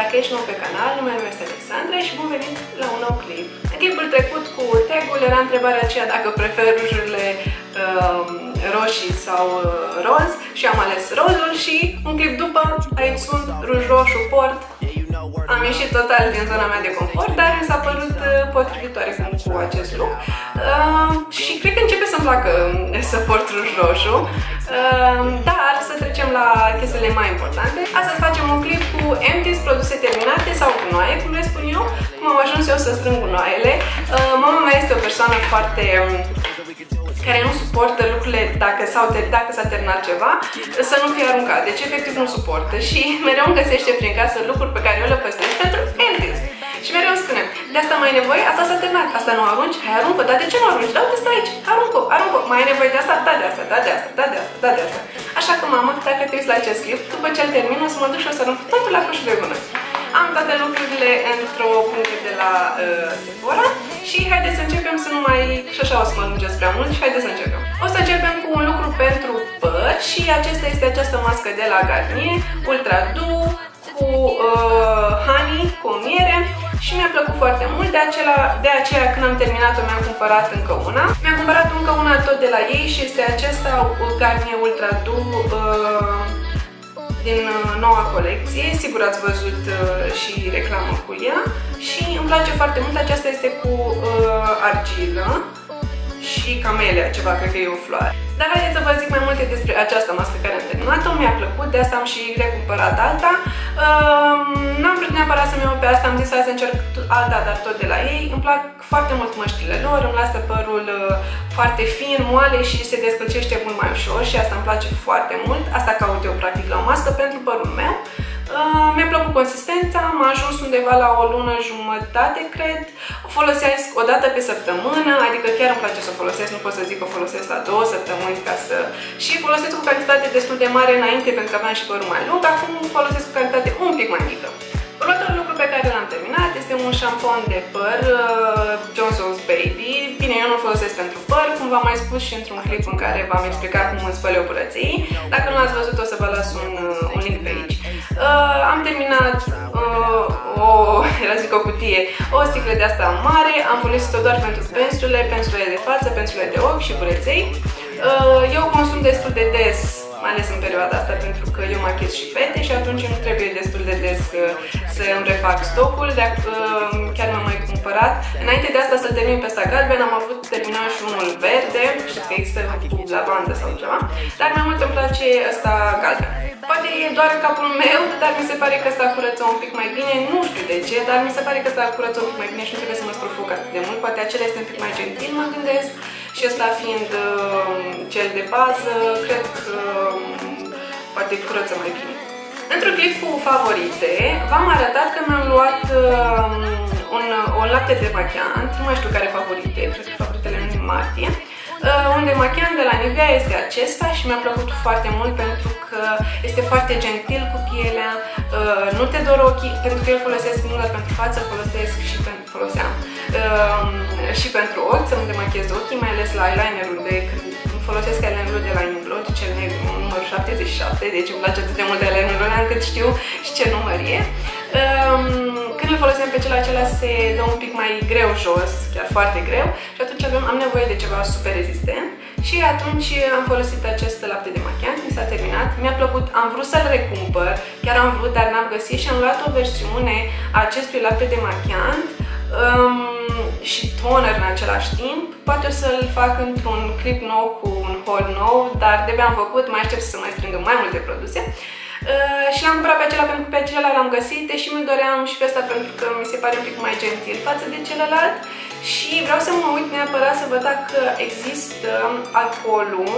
Dacă ești nou pe canal, numele meu este Alexandra și bun venit la un nou clip. În clipul trecut cu tag-ul era întrebarea aceea dacă prefer rujurile roșii sau roz și am ales rozul și un clip după, aici sunt, ruj roșu port. Am ieșit total din zona mea de confort, dar mi s-a părut potrivitoare cu acest look. Și cred că începe să-mi placă să port ruj roșu. Dar să trecem la chestiile mai importante. Astăzi facem un clip cu empties, produse terminate sau gunoaie, cum le spun eu, cum am ajuns eu să strâng gunoaiele. Mama mea este o persoană foarte... care nu suportă lucrurile dacă s-a terminat ceva, să nu fie aruncat. Deci efectiv nu suportă și mereu îmi găsește prin casă lucruri pe care eu le păstrez pentru empties. Și mereu spune, de asta mai ai nevoie? Asta s-a terminat, asta nu arunci? Hai aruncă, dar de ce nu arunci? Da, uite, stai aici, aruncă, aruncă. Mai ai nevoie de asta? Da, de asta, da, de asta, da, de asta, da, de asta. Așa că, mamă, dacă te uiți la acest clip, după ce îl termin, o să mă duc și o să arunc totul la coșul de gunoi. Am toate lucrurile într-o pungie de la Sephora și haideți să începem să nu mai... și așa o să mă lungeți prea mult și haideți să începem. O să începem cu un lucru pentru păr și acesta este această mască de la Garnier Ultra Doux cu honey, cu miere. Și mi-a plăcut foarte mult, de aceea când am terminat-o mi-am cumpărat încă una. Mi-am cumpărat încă una tot de la ei și este acesta Garnier Ultra Doux din noua colecție. Sigur ați văzut și reclamă cu ea. Și îmi place foarte mult, aceasta este cu argilă și camelia ceva, cred că e o floare. Dar haideți să vă zic mai multe despre această mască care am terminat-o, mi-a plăcut, de asta am și recumpărat alta. N-am vrut neapărat să-mi iau pe asta, am zis să încerc alta, dar tot de la ei. Îmi plac foarte mult măștile lor, îmi lasă părul foarte fin, moale și se descălcește mult mai ușor și asta îmi place foarte mult. Asta caut eu practic la o mască pentru părul meu. Mi-a plăcut consistența, am ajuns undeva la o lună jumătate, cred. O folosesc o dată pe săptămână, adică chiar îmi place să o folosesc, nu pot să zic că o folosesc la 2 săptămâni ca să... Și folosesc o cantitate destul de mare înainte, pentru că aveam și părul mai lung, acum folosesc o cantitate un pic mai mică. Următorul lucru pe care l-am terminat este un șampon de păr, Johnson's Baby. Bine, eu nu-l folosesc pentru păr, cum v-am mai spus și într-un clip în care v-am explicat cum îmi spăl eu curăței. Dacă nu l-ați văzut, o să vă las un link pe aici. Am terminat o cutie, o sticlă de asta mare, am folosit-o doar pentru pensulele de față, pensulele de ochi și bureței. Eu consum destul de des, mai ales în perioada asta, pentru că eu machez și fete și atunci îmi trebuie destul de des să îmi refac stocul, dacă chiar m-am mai cumpărat. Înainte de asta să termin pe asta galben, am avut terminat și unul verde, știți că există cu lavandă sau ceva, dar mai mult îmi place ăsta galben. Poate e doar capul meu, dar mi se pare că ăsta curăță un pic mai bine, nu știu de ce, dar mi se pare că ăsta curăță un pic mai bine și nu trebuie să mă strofoc atât de mult, poate acela este un pic mai gentil, mă gândesc, și ăsta fiind cel de bază, cred că poate curăță mai bine. Într-un clip cu favorite, v-am arătat că mi-am luat o lapte de machiant, nu mai știu care favorite, cred că favoritele în martie, unde machiant de la Nivea este acesta și mi-a plăcut foarte mult pentru că este foarte gentil cu pielea, nu te dor ochii, pentru că eu folosesc nu doar pentru față, folosesc și pentru ochi, să îmi demachez ochii, mai ales la eyelinerul folosesc eyelinerul de la Inglot, cel negru, numărul 77, deci îmi place atât de mult de eyelinerul ăla încât știu și ce număr e. Când îl folosim pe cel acela se dă un pic mai greu jos, chiar foarte greu, și atunci am nevoie de ceva super rezistent și atunci am folosit acest lapte de machiant, mi s-a terminat, mi-a plăcut, am vrut să-l recumpăr, chiar am vrut, dar n-am găsit și am luat o versiune a acestui lapte de machiant și toner în același timp. Poate o să-l fac într-un clip nou cu un haul nou, dar de-abia am făcut, mai aștept să mai strângă mai multe produse. Și l-am cumpărat pe acela pentru că pe acela l-am găsit, deși mi-l doream și pe asta pentru că mi se pare un pic mai gentil față de celălalt. Și vreau să mă uit neapărat să văd dacă există alcoolul,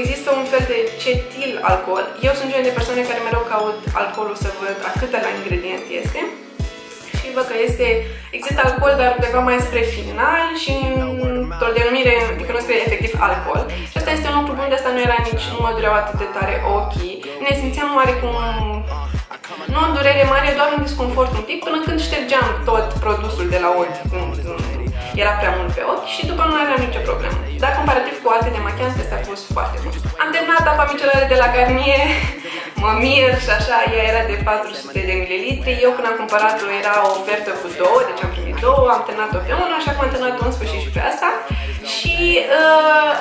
există un fel de cetil alcool. Eu sunt genul de persoane care mereu caut alcoolul să văd a câte la ingredient este. Și văd că există alcool, dar undeva mai spre final și într-o denumire, adică nu spre efectiv alcool. Și asta este un lucru bun, de asta nu era nici, nu mă dureau atât de tare ochii. Ne simțeam oarecum, nu o durere mare, doar un disconfort un pic, până când ștergeam tot produsul de la ochi, era prea mult pe ochi și după nu aveam nicio problemă. Dar comparativ cu alte de machiaj, asta a fost foarte bun. Am terminat apa micelară de la Garnier. mă mir și așa, ea era de 400 de mililitri. Eu când am cumpărat-o era o ofertă cu două, deci am primit două, am terminat-o pe una și acum am terminat-o în sfârșit și pe asta. Și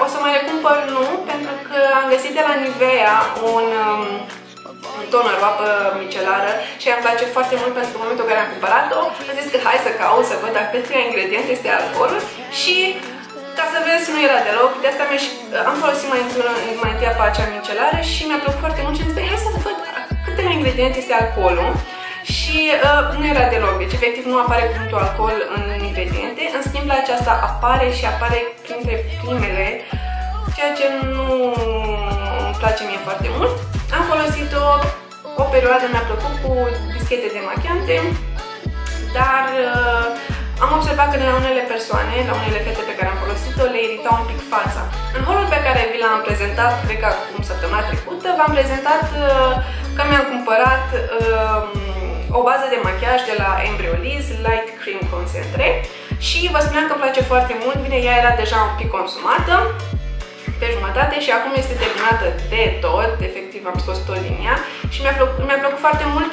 o să mai recumpăr, nu, pentru că am găsit de la Nivea un toner, o apă micelară și îmi place foarte mult pentru că în momentul în care am cumpărat-o am zis că hai să caut, să văd dacă câte ingrediente este alcoolul și ca să vezi, nu era deloc, de asta am folosit mai întâi apa acea micelară și mi-a plăcut foarte mult și am zis, hai să văd câte ingrediente este alcoolul și nu era deloc, deci efectiv nu apare punctul alcool în ingrediente, în schimb la aceasta apare și apare printre primele, ceea ce nu îmi place mie foarte mult. Am folosit-o o perioadă, mi-a plăcut cu dischete de machiante, dar am observat că la unele persoane, la unele fete pe care am folosit-o, le irita un pic fața. În haul-ul pe care vi l-am prezentat, cred că acum săptămâna trecută, v-am prezentat că mi-am cumpărat o bază de machiaj de la Embryolisse Light Cream Concentre și vă spuneam că îmi place foarte mult. Bine, ea era deja un pic consumată pe jumătate și acum este terminată de tot, efectiv am scos tot din ea și mi-a plăcut foarte mult.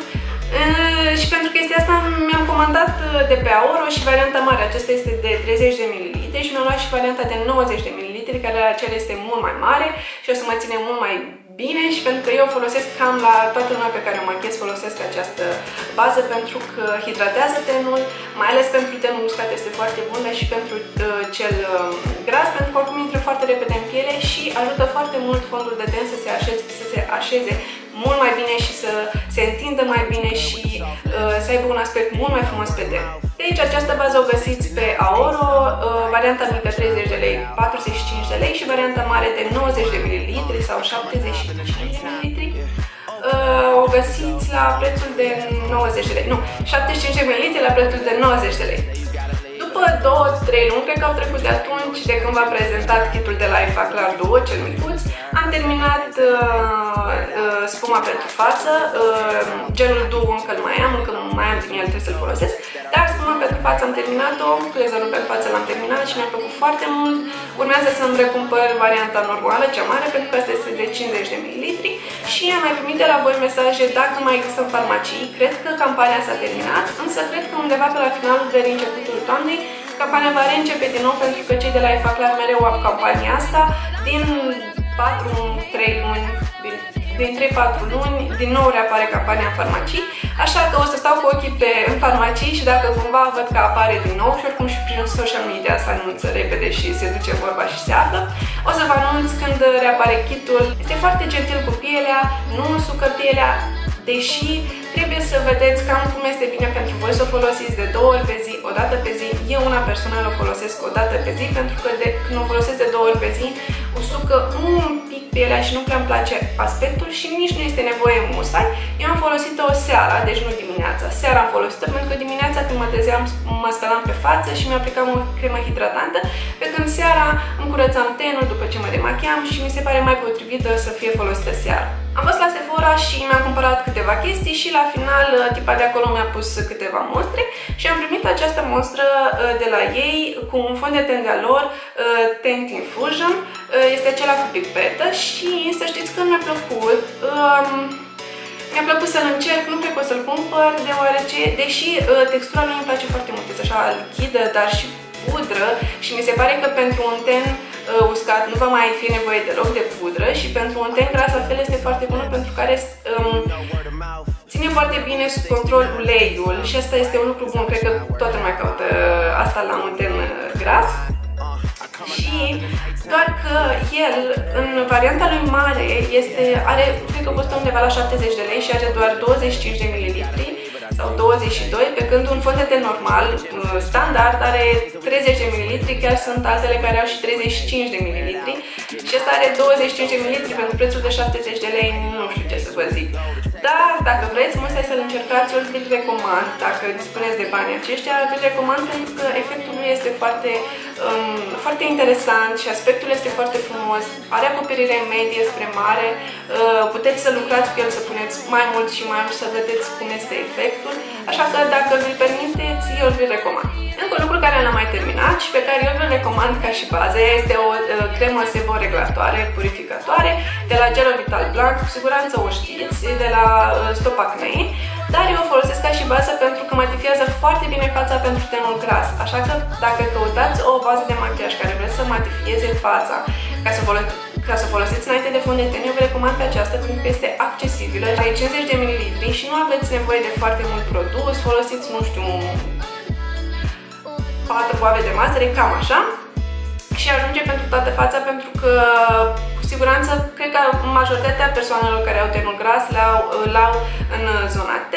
Și pentru chestia asta mi-am comandat de pe Auro și varianta mare, aceasta este de 30 de ml și mi-am luat și varianta de 90 de ml, care aceea este mult mai mare și o să mă ține mult mai bine și pentru că eu folosesc cam la toată lumea pe care o machiez, folosesc această bază pentru că hidratează tenul, mai ales pentru tenul uscat este foarte bună și pentru cel gras, pentru că oricum intră foarte repede în piele și ajută foarte mult fondul de ten să se așeze mult mai bine și să se întindă mai bine și să aibă un aspect mult mai frumos pe ten. Deci această bază o găsiți pe Auro, varianta mică 30 de lei, 45 de lei și varianta mare de 90 de ml sau 75 de ml. O găsiți la prețul de 90 de lei, nu, 75 de ml la prețul de 90 de lei. După 2-3 luni, cred că au trecut de atunci, de când v-am prezentat kitul de la Effaclar 2, cel micuț, am terminat spuma pentru față, gelul Doux încă mai am din el, trebuie să-l folosesc, dar spuma pentru față am terminat-o, cleanserul pentru față l-am terminat și mi-a plăcut foarte mult. Urmează să-mi recumpăr varianta normală, cea mare, pentru că asta este de 50 de ml și am mai primit de la voi mesaje dacă mai există în farmacii. Cred că campania s-a terminat, însă cred că undeva pe la finalul de începutul toamnei campania va reîncepe din nou pentru că cei de la Effaclar mereu au campania asta din 4-3 luni, din 3-4 luni, din nou reapare campania în farmacii, așa că o să stau cu ochii în farmacii și dacă cumva văd că apare din nou și oricum și prin social media se anunță repede și se duce vorba și se află, o să vă anunț când reapare kitul. Este foarte gentil cu pielea, nu usucă pielea, deși trebuie să vedeți cam cum este bine pentru voi să o folosiți de 2 ori pe zi, o dată pe zi. Eu una personală o folosesc o dată pe zi pentru că când o folosesc de 2 ori pe zi usucă un pic pielea și nu prea îmi place aspectul și nici nu este nevoie musai. Eu am folosit-o seara, deci nu dimineața. Seara am folosit-o pentru că dimineața când mă trezeam mă spălam pe față și mi-aplicam o cremă hidratantă, pe când seara îmi curățam tenul după ce mă demacheam și mi se pare mai potrivită să fie folosită seara. Am fost la Sephora și mi-am cumpărat câteva chestii și la final tipa de acolo mi-a pus câteva mostre și am primit această mostră de la ei cu un fond de ten de-a lor, Teint Infusion, este acela cu pipetă și să știți că mi-a plăcut. Mi-a plăcut să-l încerc, nu cred că o să-l cumpăr, deoarece, deși textura lui îmi place foarte mult, este așa lichidă, dar și pudră și mi se pare că pentru un ten uscat nu va mai fi nevoie deloc de pudră și pentru un ten gras la fel este foarte bună pentru că are ține foarte bine sub control uleiul și asta este un lucru bun, cred că toată lumea caută asta la un ten gras. Și doar că el, în varianta lui mare, are, cred că costă undeva la 70 de lei și are doar 25 de mililitri sau 22, pe când un fond de ten normal, standard, are 30 de mililitri, chiar sunt altele care au și 35 de mililitri și asta are 25 de mililitri pentru prețul de 70 de lei, nu știu ce să vă zic. Dar dacă vreți, musai să-l încercați, eu îl recomand, dacă dispuneți de banii aceștia, îl recomand pentru că efectul lui este foarte, foarte interesant și aspectul este foarte frumos, are acoperire medie spre mare, puteți să lucrați cu el, să puneți mai mult și mai mult, să vedeți cum este efectul, așa că dacă vi-l permiteți, eu vi-l recomand. Încă un lucru care l-am mai terminat și pe care eu vi-l recomand ca și bază este o cremă seborreglatoare, purificatoare de la la Gerovital Blanc, cu siguranță o știți, de la Stop Acnei, dar eu o folosesc ca și bază pentru că matifiază foarte bine fața pentru tenul gras, așa că dacă căutați o bază de machiaj care vreți să matifieze fața, ca să o folosiți înainte de fond de ten, eu vă recomand pe aceasta pentru că este accesibilă, are 50 de ml și nu aveți nevoie de foarte mult produs, folosiți, nu știu, 4 boabe de mazăre, cam așa, și ajunge pentru toată fața, pentru că cu siguranță cred că majoritatea persoanelor care au tenul gras l-au în zona T,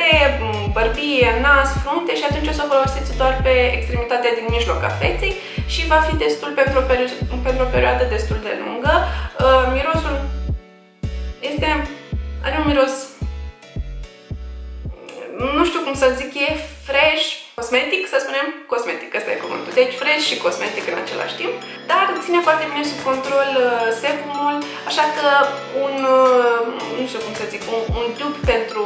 bărbie, nas, frunte și atunci o să o folosiți doar pe extremitatea din mijloc a feței și va fi destul pentru o perioadă destul de lungă. Mirosul are un miros, nu știu cum să zic, e fresh, cosmetic, să spunem, cosmetic, ăsta e cuvântul. Deci fresh și cosmetic în același timp, dar ține foarte bine sub control sebumul, așa că nu știu cum să zic, un dupe pentru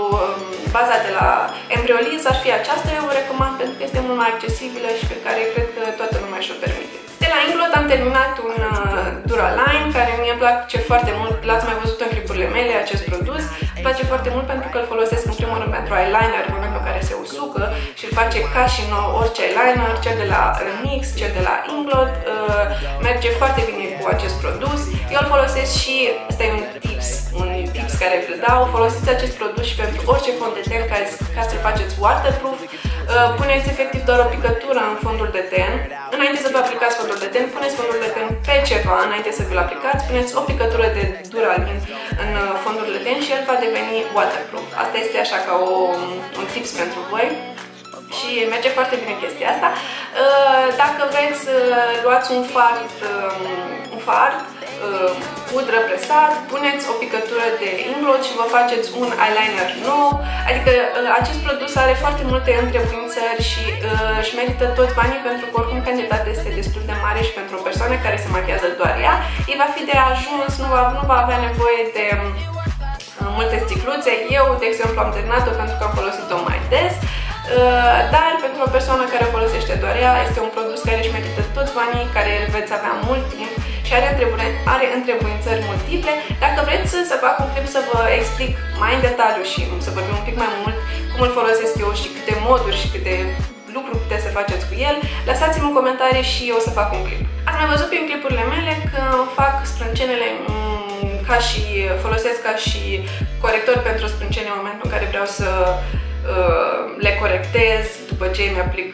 baza de la Embryolisse ar fi aceasta, eu o recomand pentru că este mult mai accesibilă și pe care cred că toată lumea și-o permite. De la Inglot am terminat un Duraline, care mie îmi place foarte mult, l-ați mai văzut în clipurile mele, acest produs. Îmi place foarte mult pentru că îl folosesc în primul rând pentru eyeliner, momentul care se usucă și îl face ca și nou orice eyeliner, cel de la Remix, cel de la Inglot, merge foarte bine cu acest produs. Eu îl folosesc și, ăsta e un tips care vă dau, folosiți acest produs și pentru orice fond de ten ca să-l faceți waterproof. Puneți efectiv doar o picătură în fondul de ten. Înainte să vă aplicați fondul de ten, puneți fondul de ten pe ceva, înainte să vi-l aplicați, puneți o picătură de Duraline în fondul de ten și el va deveni waterproof. Asta este așa ca un tips pentru voi și merge foarte bine chestia asta. Dacă vreți, luați un fard, pudră presat, puneți o picătură de Inglot și vă faceți un eyeliner nou. Adică acest produs are foarte multe întrebuințări și își merită toți banii pentru că oricum cantitatea este destul de mare și pentru o persoană care se machează doar ea, ei va fi de ajuns, nu va avea nevoie de multe sticluțe. Eu, de exemplu, am terminat-o pentru că am folosit-o mai des. Dar pentru o persoană care folosește doar ea, este un produs care își merită toți banii, care îl veți avea mult timp și are întrebuințări multiple. Dacă vreți să fac un clip să vă explic mai în detaliu și să vorbim un pic mai mult cum îl folosesc eu și câte moduri și câte lucruri puteți să faceți cu el, lăsați-mi un comentariu și eu o să fac un clip. Ați mai văzut prin clipurile mele că fac sprâncenele folosesc ca și corector pentru sprâncene în momentul în care vreau să le corectez după ce îmi aplic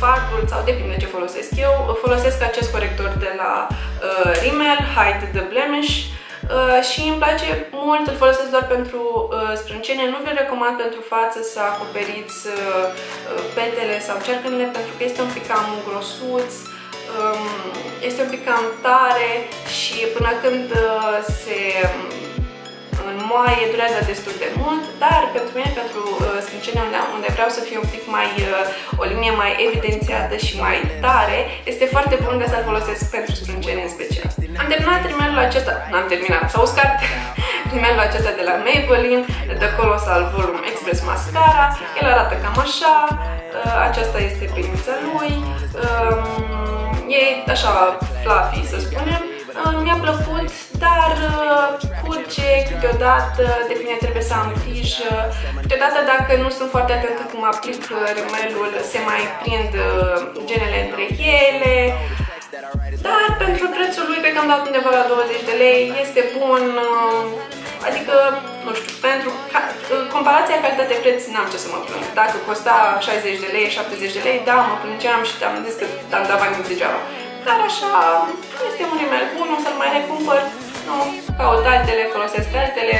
fardul sau depinde ce folosesc eu. Folosesc acest corector de la Rimmel, Hide the Blemish, și îmi place mult, îl folosesc doar pentru sprâncene. Nu vi-l recomand pentru față să acoperiți petele sau cercările pentru că este un pic cam grosuț, este un pic cam tare și până când se înmoaie durează destul de mult, dar pentru mine, pentru sprâncene unde vreau să fie un pic mai o linie mai evidențiată și mai tare, este foarte bun de să-l folosesc pentru sprâncene în special. Am terminat rimelul acesta, s-a uscat rimelul acesta de la Maybelline, The Colossal Volume Express Mascara, el arată cam așa, aceasta este prința lui, e așa fluffy să spunem. Mi-a plăcut, dar curge câteodată, de bine trebuie să am grijă. Câteodată dacă nu sunt foarte atentă cum aplic rimelul, se mai prind genele între ele. Dar pentru prețul lui, cred că am dat undeva la 20 de lei, este bun. Adică, nu știu, pentru comparația calitate-preț n-am ce să mă plâng. Dacă costa 60 de lei, 70 de lei, da, mă plângeam și am zis că am dat banii degeaba. Dar așa, este un rimel bun, o să-l mai recumpăr, nu, caut altele, folosesc altele.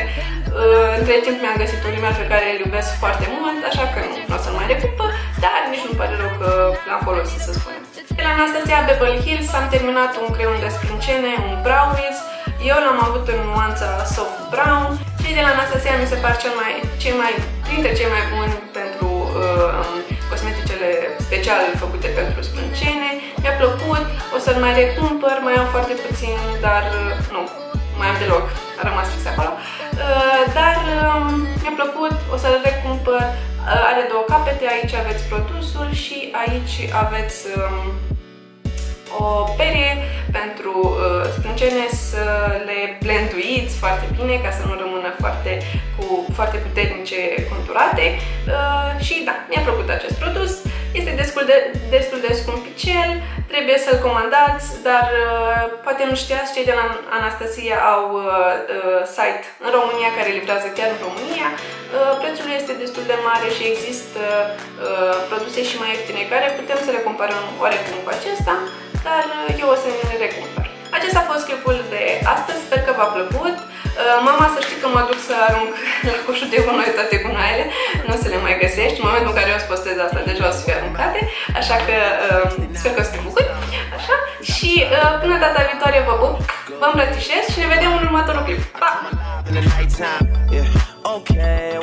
Între timp mi-am găsit un rimel pe care îl iubesc foarte mult, așa că nu o să-l mai recumpăr, dar nici nu-mi pare rău că l-am folosit, să spunem. De la Anastasia Beverly Hills am terminat un creion de sprâncene, un brow wiz. Eu l-am avut în nuanța soft brown. Cei de la Anastasia mi se par printre cei mai buni pentru cosmeticele special făcute pentru sprâncene. Mi-a plăcut, o să-l mai recumpăr, mai am foarte puțin, dar nu, mai am deloc, a rămas fix acolo. Dar mi-a plăcut, o să-l recumpăr, are două capete, aici aveți produsul și aici aveți o perie pentru sprâncene, să le blenduiți foarte bine ca să nu rămână foarte puternice conturate. Și da, mi-a plăcut acest produs. Este destul de scumpicel, trebuie să-l comandați, dar poate nu știați, cei de la Anastasia au site în România care livrează chiar în România. Prețul este destul de mare și există produse și mai ieftine care putem să le comparăm oarecum cu acesta, dar eu o să le recumpăr. Acesta a fost clipul de astăzi, sper că v-a plăcut. Mama, să știi că mă duc să arunc la coșul de gunoi toate gunoaiele, nu o să le mai găsești. În momentul în care eu îți postez asta, deja o să fie aruncate, așa că sper că o să te bucuri. Așa? Și până data viitoare vă pup, vă îmbrățișez și ne vedem în următorul clip. Pa!